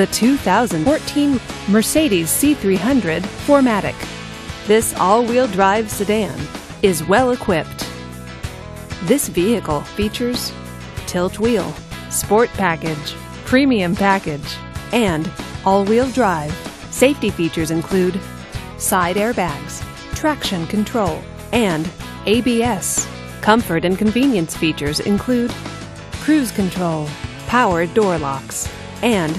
the 2014 Mercedes C300 4Matic. This all-wheel drive sedan is well equipped. This vehicle features tilt wheel, sport package, premium package, and all-wheel drive. Safety features include side airbags, traction control, and ABS. Comfort and convenience features include cruise control, power door locks, and